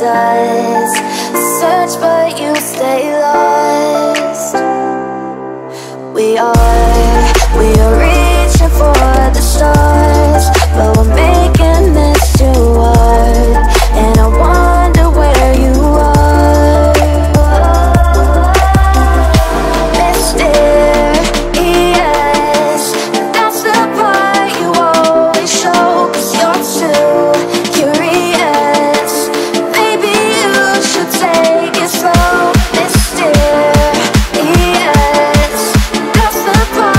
does search, but you stay lost. We are reaching for the stars, but we're making this too hard. And I wonder where you are. Mysterious, that's the part you always show. You're too curious, maybe you should take it slow. Mysterious, that's the part